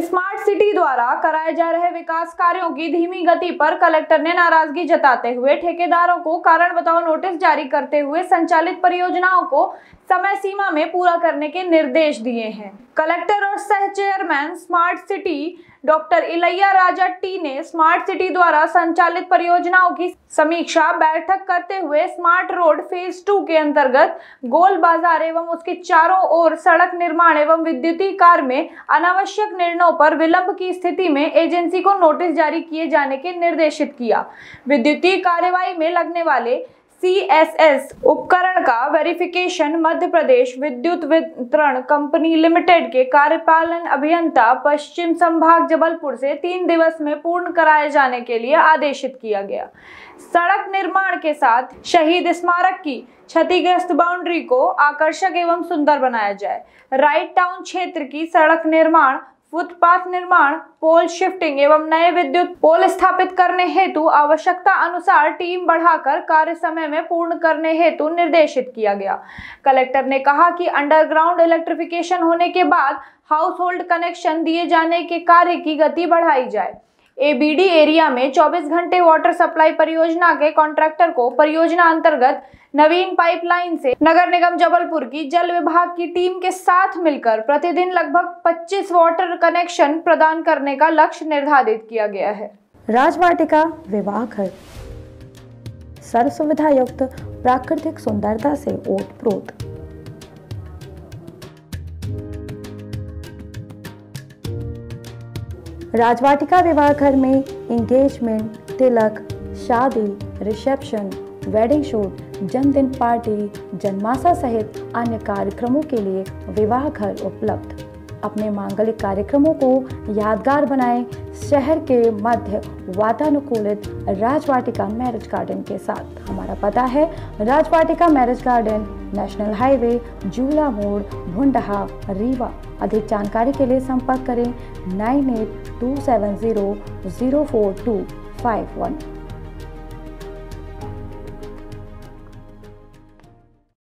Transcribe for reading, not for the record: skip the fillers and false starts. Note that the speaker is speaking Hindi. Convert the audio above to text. स्मार्ट सिटी द्वारा कराए जा रहे विकास कार्यों की धीमी गति पर कलेक्टर ने नाराजगी जताते हुए ठेकेदारों को कारण बताओ नोटिस जारी करते हुए संचालित परियोजनाओं को समय सीमा में पूरा करने के निर्देश दिए हैं। कलेक्टर और सह chairman smart city doctor Ilaya Raja T ने स्मार्ट सिटी द्वारा संचालित परियोजनाओं की समीक्षा बैठक करते हुए स्मार्ट रोड फेज 2 के अंतर्गत गोल बाजार एवं उसके चारों ओर सड़क निर्माण एवं विद्युतीय कार्य में अनावश्यक निर्णयों पर विलंब की स्थिति में एजेंसी को नोटिस जारी किए जाने के निर्देशित किया। विद्युतीय कार्यवाही में लगने वाले सीएसएस उपकरण का वेरिफिकेशन मध्य प्रदेश विद्युत वितरण कंपनी लिमिटेड के कार्यपालन अभियंता पश्चिम संभाग जबलपुर से 3 दिवस में पूर्ण कराए जाने के लिए आदेशित किया गया। सड़क निर्माण के साथ शहीद स्मारक की क्षतिग्रस्त बाउंड्री को आकर्षक एवं सुंदर बनाया जाए। राइट टाउन क्षेत्र की सड़क निर्माण, फुटपाथ निर्माण, पोल शिफ्टिंग एवं नए विद्युत पोल स्थापित करने हेतु आवश्यकता अनुसार टीम बढ़ाकर कार्य समय में पूर्ण करने हेतु निर्देशित किया गया। कलेक्टर ने कहा कि अंडरग्राउंड इलेक्ट्रिफिकेशन होने के बाद हाउस होल्ड कनेक्शन दिए जाने के कार्य की गति बढ़ाई जाए। एबीडी एरिया में 24 घंटे वाटर सप्लाई परियोजना के कॉन्ट्रैक्टर को परियोजना अंतर्गत नवीन पाइपलाइन से नगर निगम जबलपुर की जल विभाग की टीम के साथ मिलकर प्रतिदिन लगभग 25 वाटर कनेक्शन प्रदान करने का लक्ष्य निर्धारित किया गया है। राजवाटिका विवाह घर सर्व सुविधा युक्त प्राकृतिक सुंदरता से ओतप्रोत। राजवाटिका विवाह घर में एंगेजमेंट, तिलक, शादी, रिसेप्शन, वेडिंग शूट, जन्मदिन पार्टी, जन्माशा सहित अन्य कार्यक्रमों के लिए विवाह घर उपलब्ध। अपने मांगलिक कार्यक्रमों को यादगार बनाएं शहर के मध्य वातानुकूलित राजवाटिका मैरिज गार्डन के साथ। हमारा पता है Rajvatika marriage garden, national highway, जूला मोड़, भुंडहा, रीवा। अधिक जानकारी के लिए संपर्क करें 9827004251।